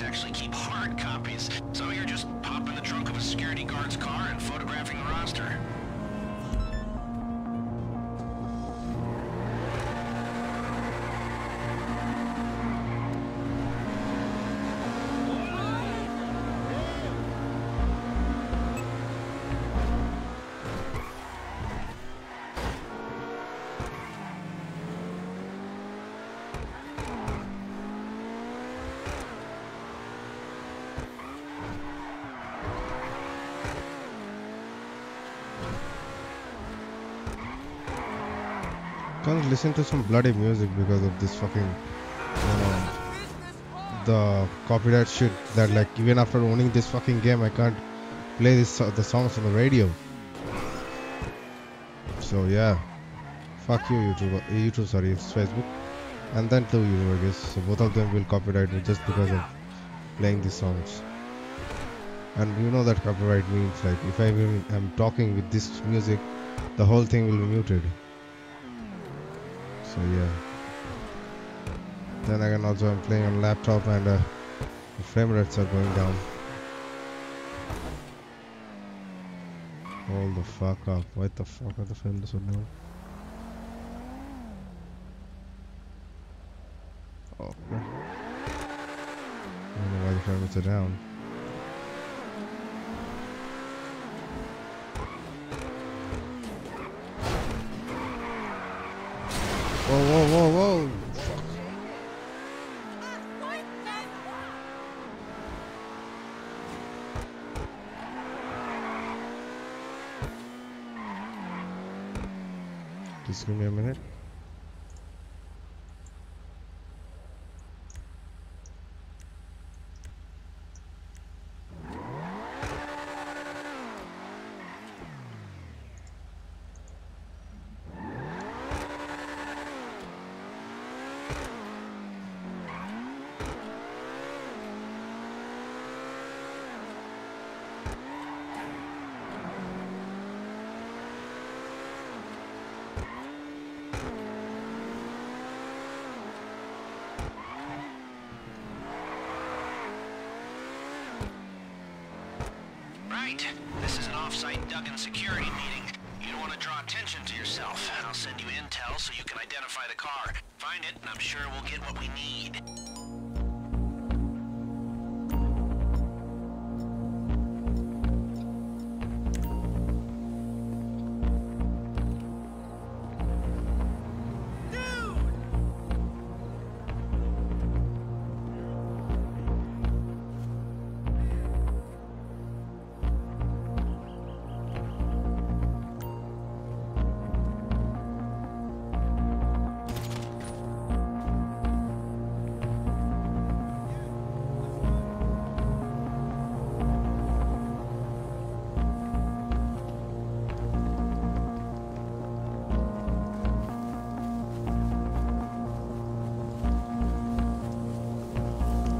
guys actually keep hard copies. Some of you are just popping the trunk of a security guard's car and photographing the roster. Can't listen to some bloody music because of this fucking, the copyright shit. That like even after owning this fucking game, I can't play this the songs on the radio. So yeah, fuck you, YouTube, sorry, it's Facebook, and then to you, I guess. So both of them will copyright me just because of playing these songs. And you know that copyright means like if I am talking with this music, the whole thing will be muted. So yeah, then again also I'm playing on laptop and the frame rates are going down. Hold the fuck up, what the fuck are the films on now? Okay. I don't know why the frame rates are down. Whoa, whoa, whoa, whoa! Fuck. Just give me a minute. This is an off-site Duggan security meeting. You don't want to draw attention to yourself. I'll send you intel so you can identify the car. Find it, and I'm sure we'll get what we need.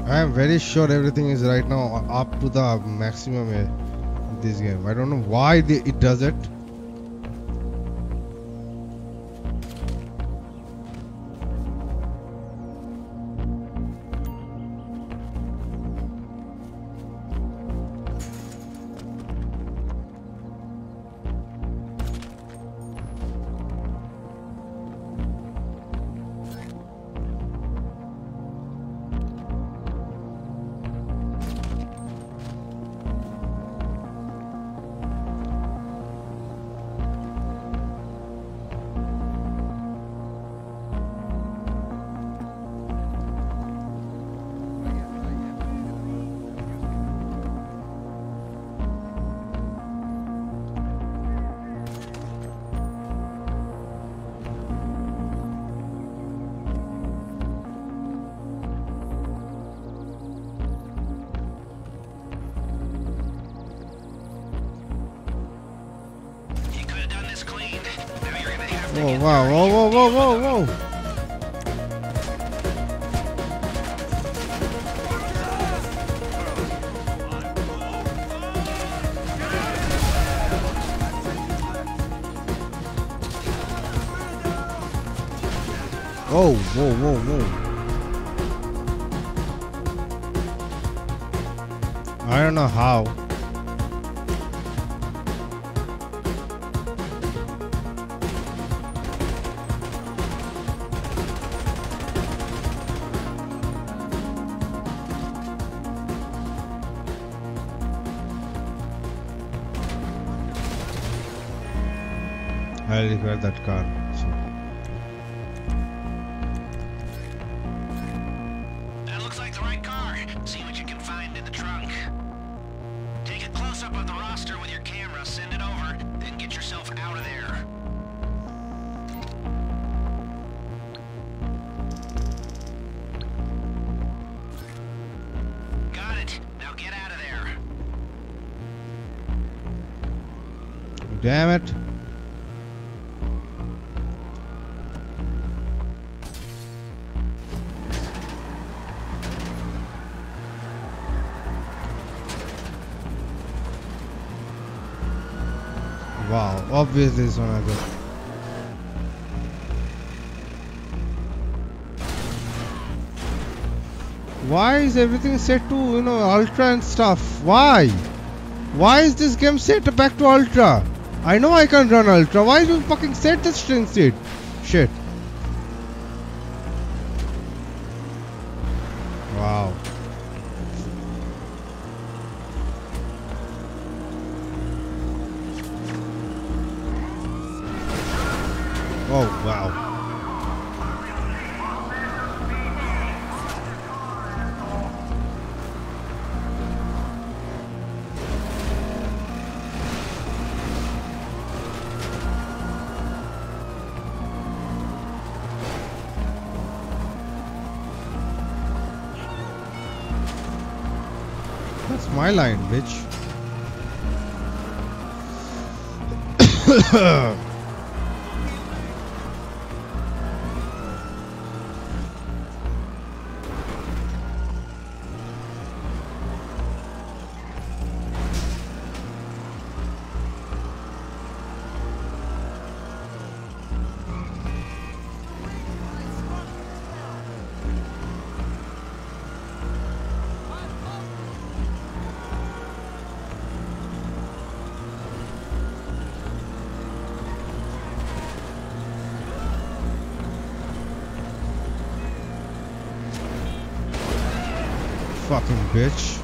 I am very sure everything is right now up to the maximum in this game. I don't know why it does it. Whoa, wow, whoa, whoa, whoa, whoa, whoa! Oh, whoa, whoa, whoa! I don't know how. I'll repair that car. That looks like the right car. See what you can find in the trunk. Take a close-up of the roster with your camera, send it over, then get yourself out of there. Got it. Now get out of there. Damn it. Wow, obviously it's one of them. Why is everything set to, you know, ultra and stuff? Why? Why is this game set back to ultra? I know I can't run ultra. Why do you fucking set this string seed? Shit. Wow. Oh wow. That's my line, bitch. Fucking bitch.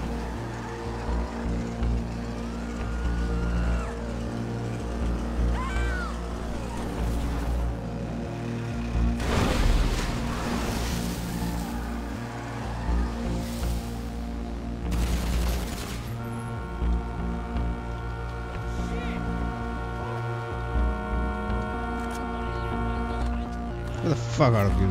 Get the fuck out of here.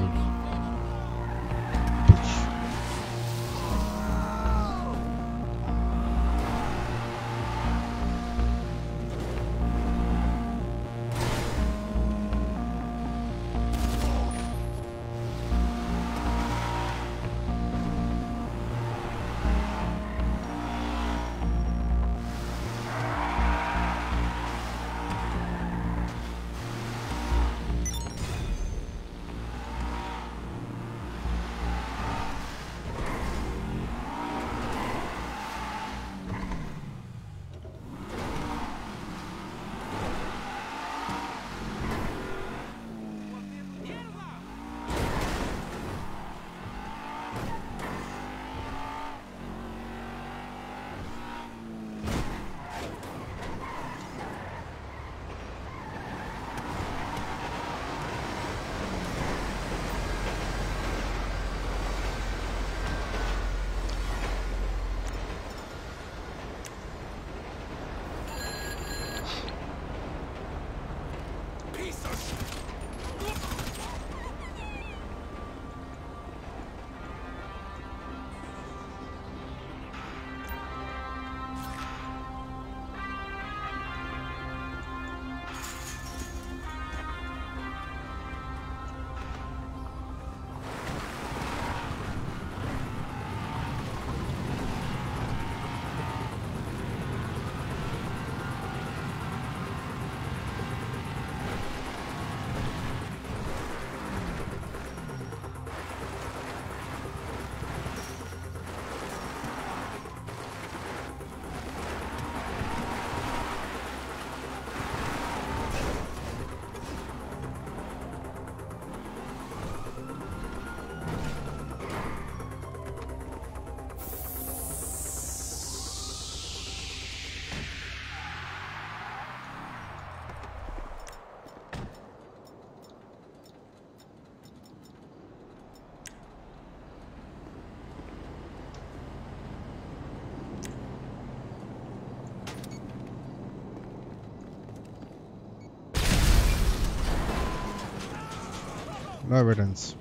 No evidence.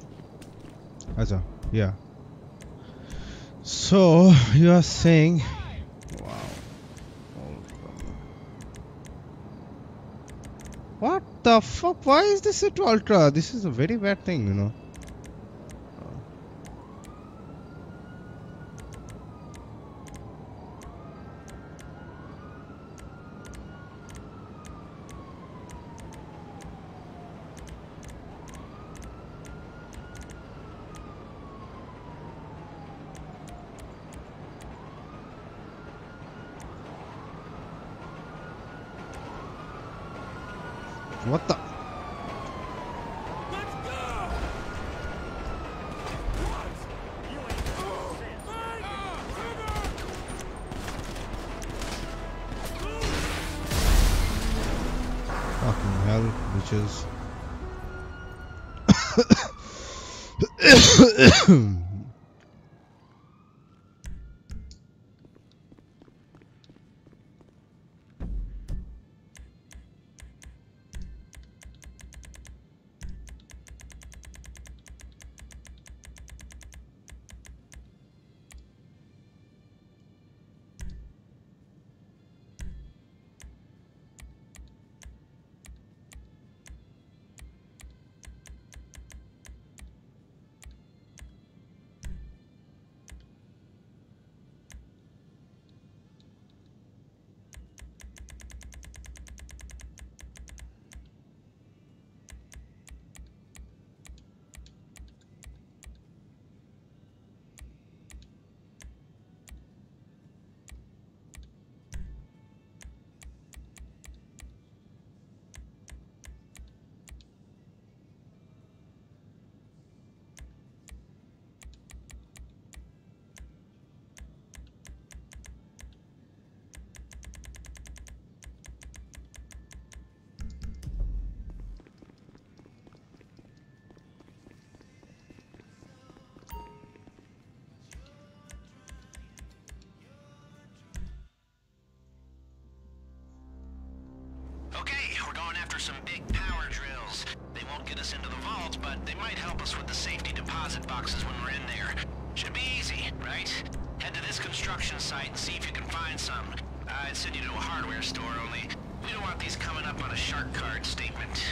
Acha, yeah. So you are saying, wow. What the fuck? Why is this at ultra? This is a very bad thing, you know. What the? Fucking hell, bitches. Some big power drills. They won't get us into the vault, but they might help us with the safety deposit boxes when we're in there. Should be easy, right? Head to this construction site and see if you can find some. I'd send you to a hardware store only. We don't want these coming up on a shark card statement.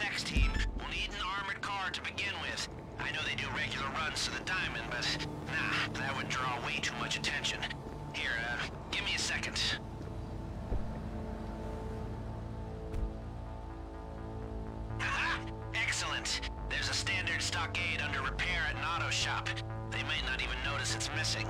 6 team will need an armored car to begin with. I know they do regular runs to the diamond, but nah, that would draw way too much attention. Here, give me a second. Haha! Excellent! There's a standard stockade under repair at an auto shop. They might not even notice it's missing.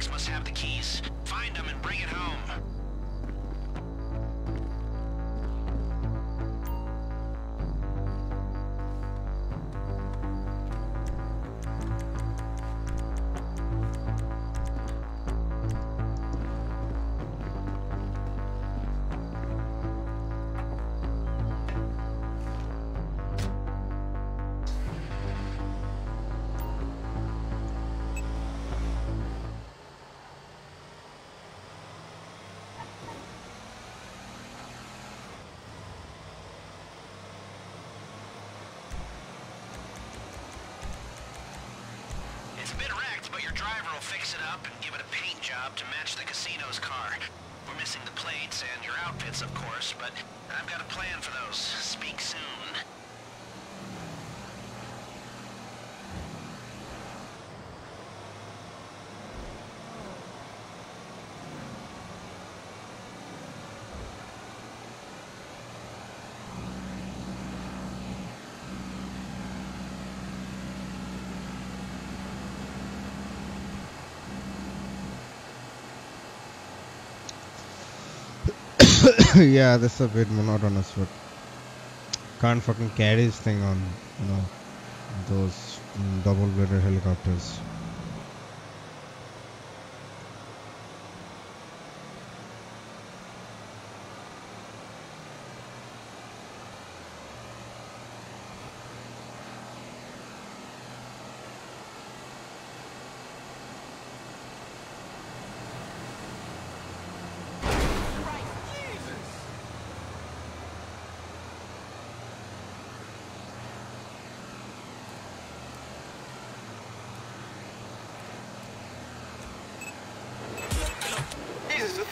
suspects must have the keys. Find them and bring it home. Driver will fix it up and give it a paint job to match the casino's car. We're missing the plates and your outfits, of course, but I've got a plan for those. Speak soon. Yeah, that's a bit monotonous, but can't fucking carry this thing on, you know, those double-bladed helicopters.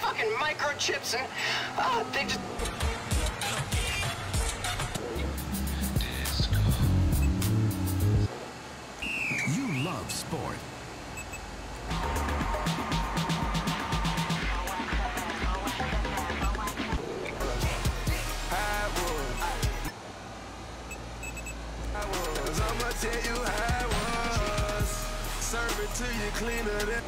Fucking microchips and they just Disco. You love sport. I was I'ma tell you how I was. Serve it to you cleaner than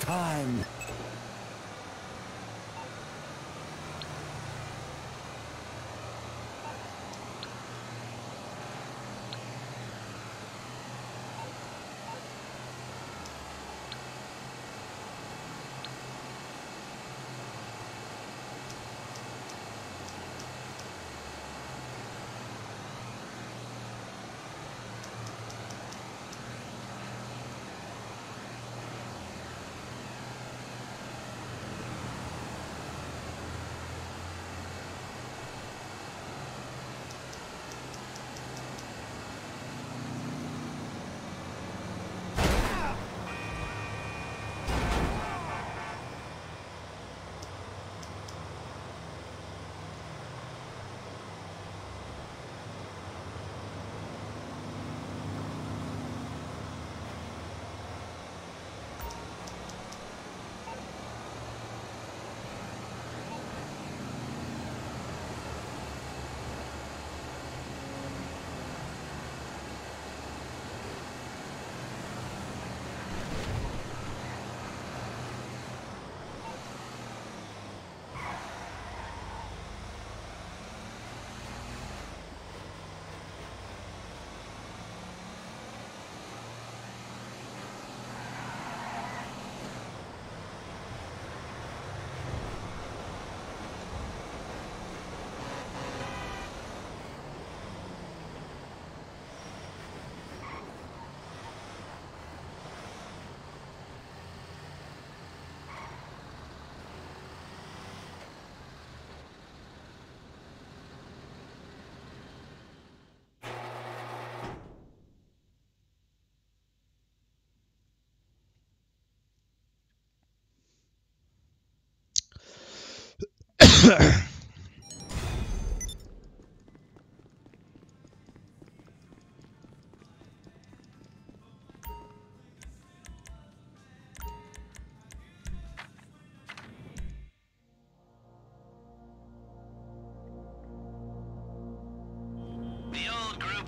time.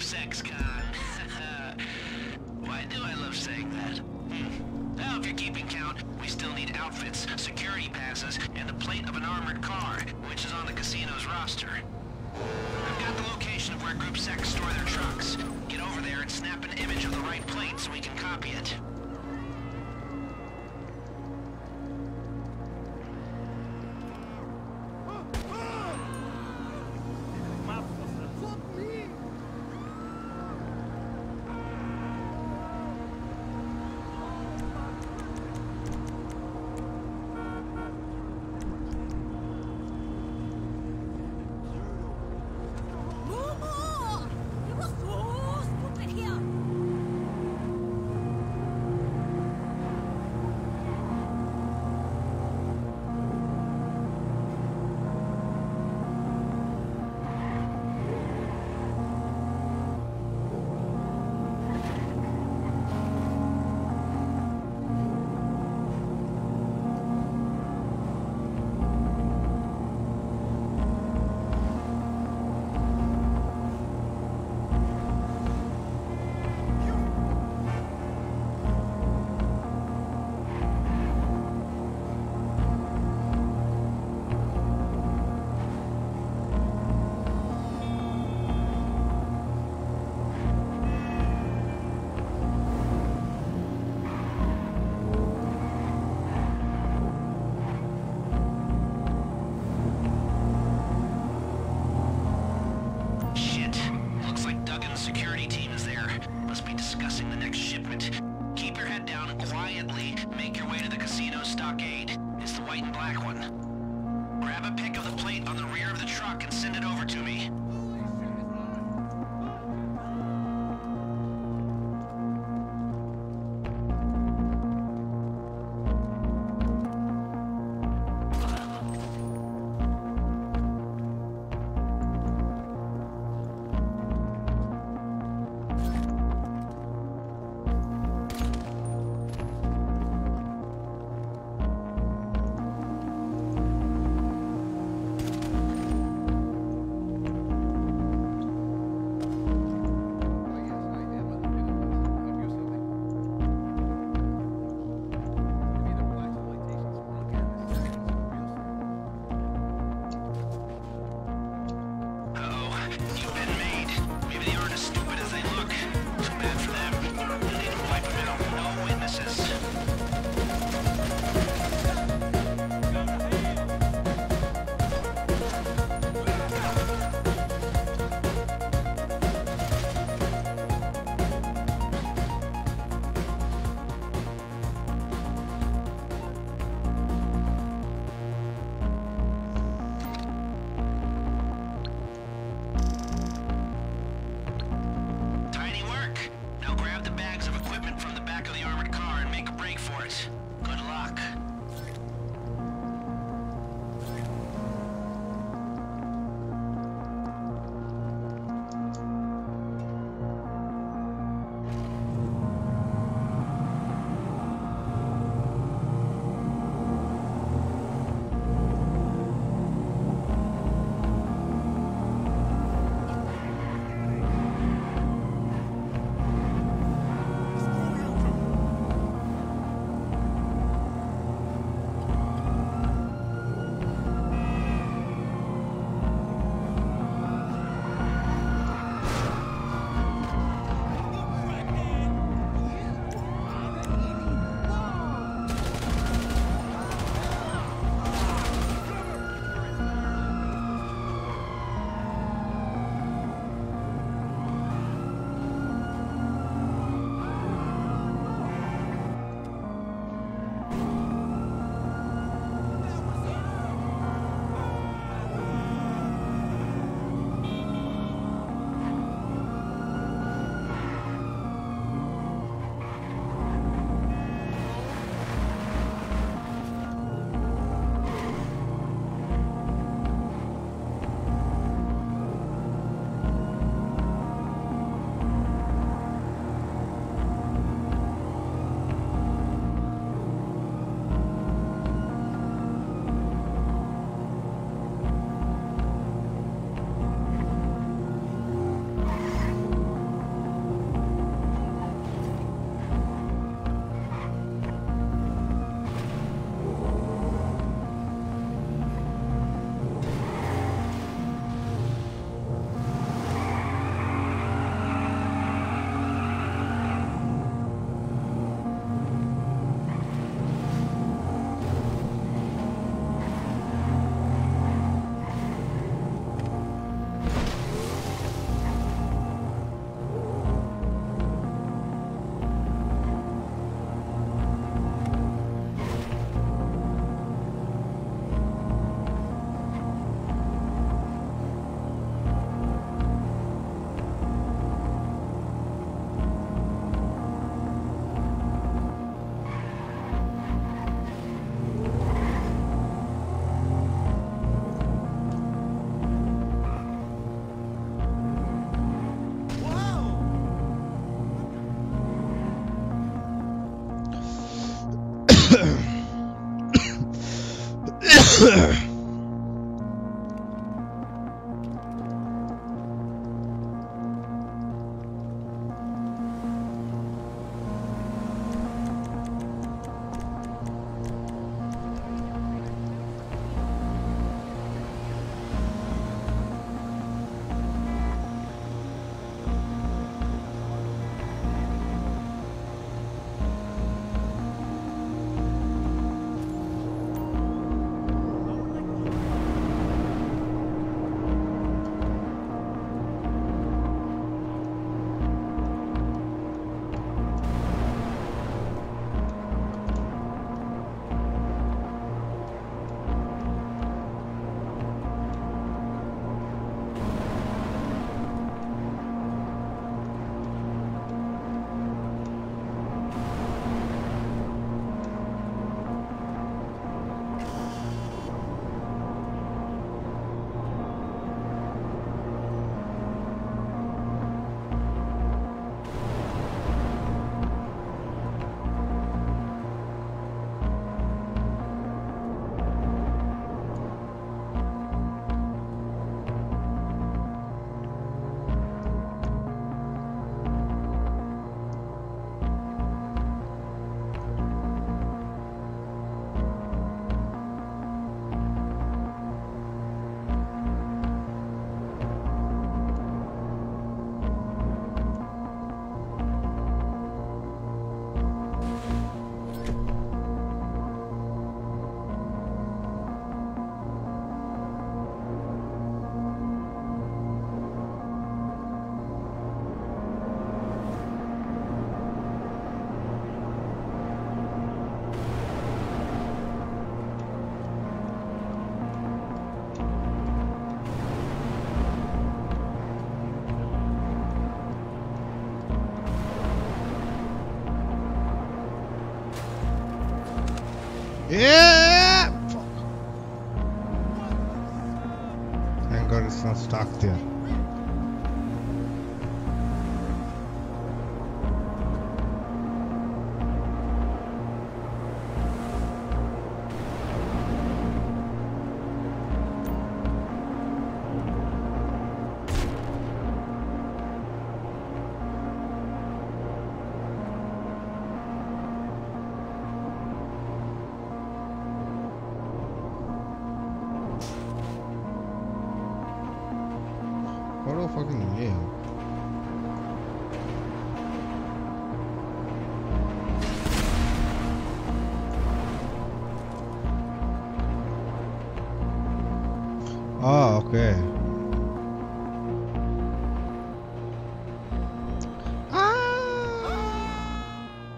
Sex con. Why do I love saying that? Now, if you're keeping count, we still need outfits, security passes, and the plate of an armored car, which is on the casino's roster. I've got the location of where Group Sex store their trucks. Get over there and snap an image of the right plate so we can copy it.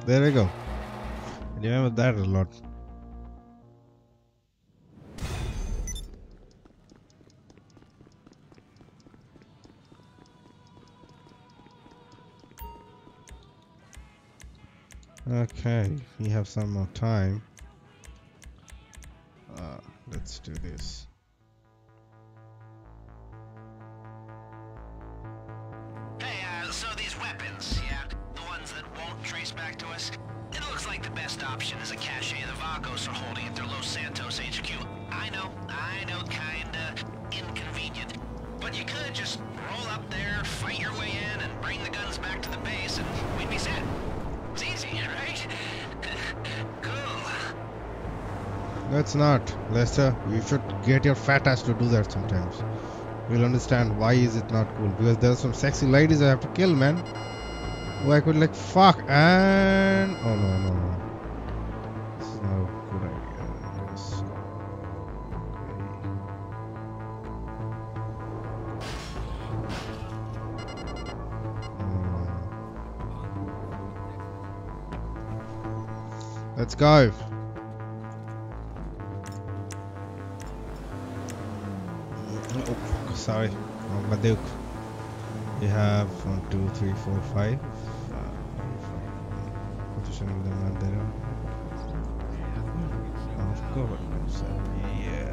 There we go. Remember that a lot. Okay, we have some more time. Let's do this. It's not, Lester. You should get your fat ass to do that sometimes. You'll understand why is it not cool. Because there are some sexy ladies I have to kill, man. Who I could like fuck and oh no. This is not a good idea. Yes. Okay. Let's go. Sorry, Madhuk. We have 1, 2, 3, 4, 5. Position of the Madhara. Of course. Yeah.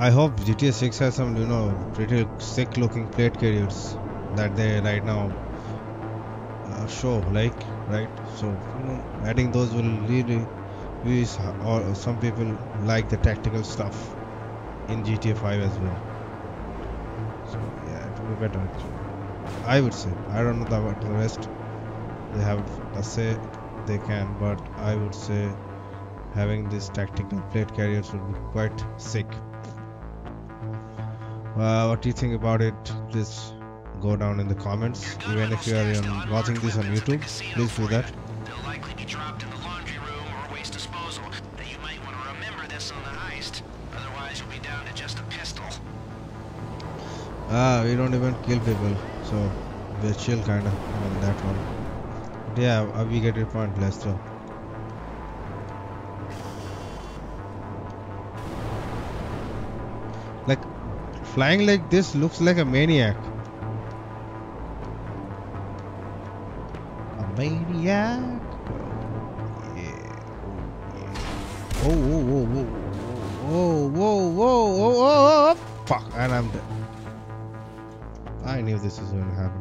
I hope GTA 6 has some, you know, pretty sick looking plate carriers that they right now show, like, right? So, you know, adding those will really use, or some people like the tactical stuff in GTA 5 as well. So, yeah, it will be better, I would say. I don't know about the rest. They have a say, they can, but I would say having these tactical plate carriers would be quite sick. What do you think about it? Please go down in the comments. Even if you are watching this on YouTube, please do that. They'll likely be dropped in the laundry room or waste disposal. That you might want to remember this on the heist. Otherwise, you'll be down to just a pistol. We don't even kill people, so we're chill kind of on that one. But yeah, we get your point, Lester. Like, flying like this looks like a maniac. A maniac? Yeah. Oh, whoa, whoa, whoa, whoa, whoa, whoa, whoa, whoa, fuck, and I'm dead. I knew this was going to happen.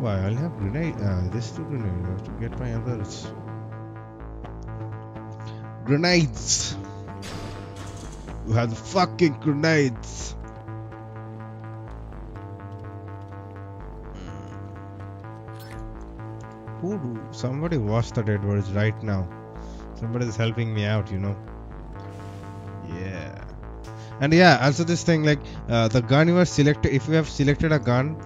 Why, I'll have grenade, this two grenades. I have to get my others. Grenades! You have the fucking grenades! Who do? Somebody watch the dead words right now. Somebody is helping me out, you know. Yeah. And yeah, also this thing, like, the gun you are selected, if you have selected a gun,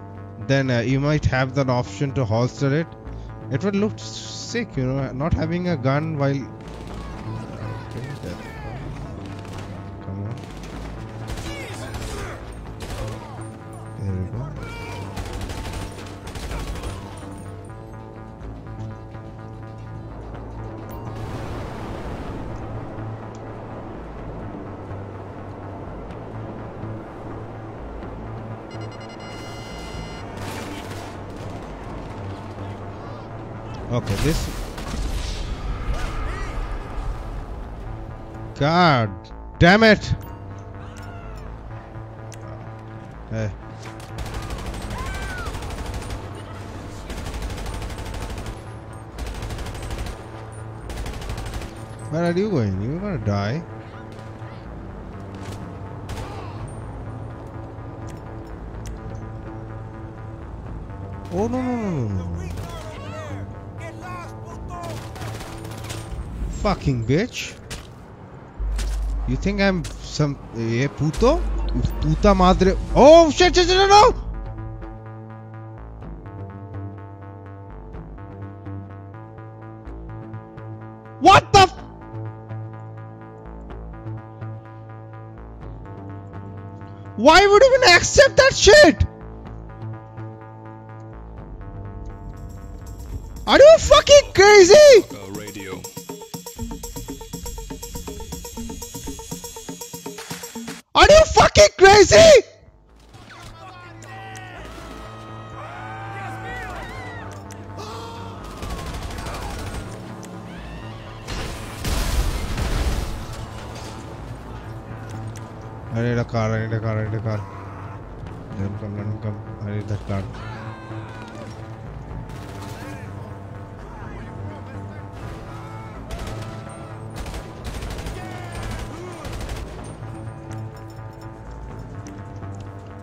then you might have that option to holster it. It would look sick, you know, not having a gun while... Okay, that... Come on. There we go. Okay, this... God damn it! Hey. Where are you going? You're gonna die. Oh no no no no no. Fucking bitch. You think I'm some... Eh, puto? Puta madre... Oh, shit, shit, shit, no! What the... Why would you even accept that shit? Are you fucking crazy? Are you fucking crazy? I need a car, I need a car, I need a car. Let him come, let him come. I need that car.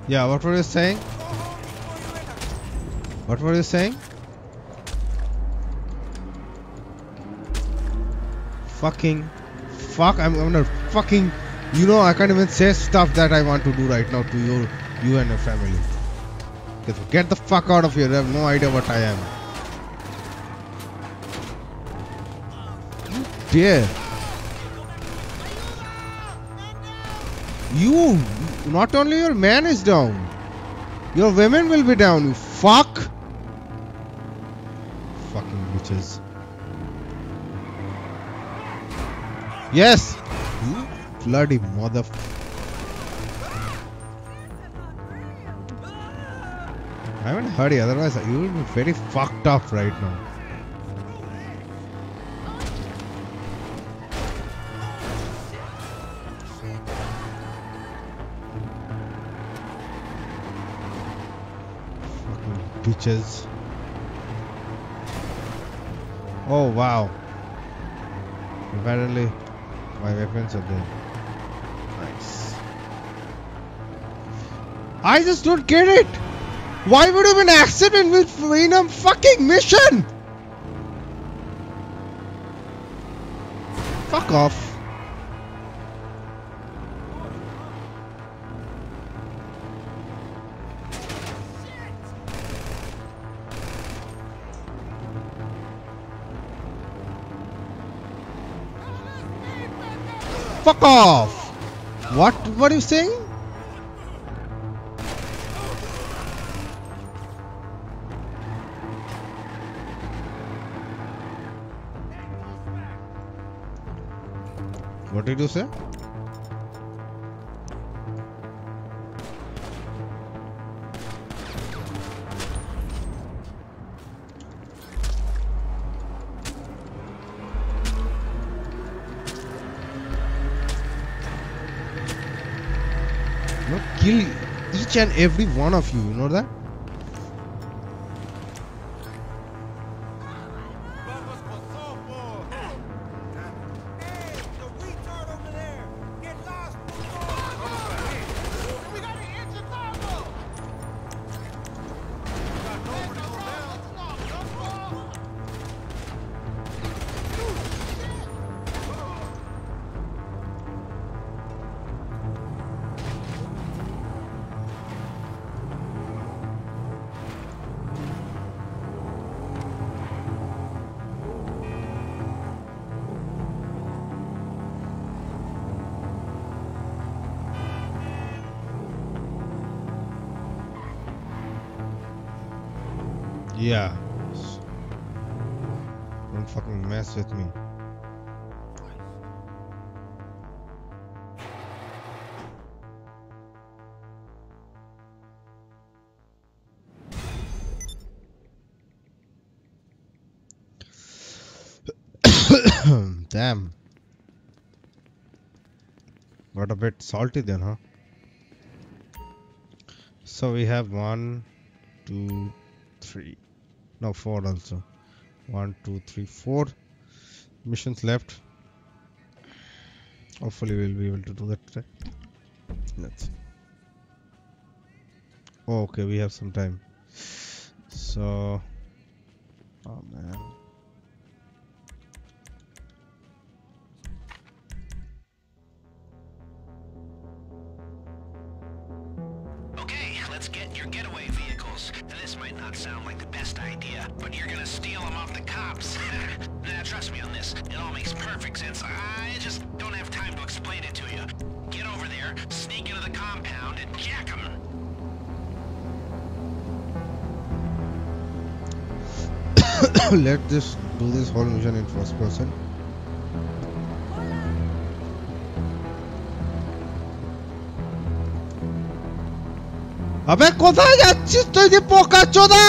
Yeah, what were you saying? What were you saying? Fucking fuck, I'm gonna fucking, you know, I can't even say stuff that I want to do right now to you and your family. Get the fuck out of here, I have no idea what I am. You dare. You, not only your man is down, your women will be down, you fuck! Fucking bitches. Yes! You bloody mother... I'm in a hurry, otherwise you will be very fucked up right now. Fucking bitches. Oh wow. Apparently my weapons are there. Nice. I just don't get it! Why would you have an accident in a fucking mission? Fuck off. Fuck off! What are you saying? What did you say? Kill each and every one of you, you know that? Yeah. Don't fucking mess with me. Damn. Got a bit salty then, huh? So we have 1, 2, 3. No, 4 also. 1, 2, 3, 4 missions left. Hopefully we'll be able to do that today. Let's see. Oh, okay, we have some time. So, oh man. Okay, let's get your getaway vehicles. This might not sound like the best idea, but you're gonna steal them off the cops. Nah, trust me on this. It all makes perfect sense. I just don't have time to explain it to you. Get over there, sneak into the compound, and jack them. Let this do this whole mission in first person. अबे कोताही अच्छी तो ये पोका चोदा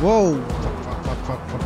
Whoa! Fuck, fuck, fuck, fuck, fuck.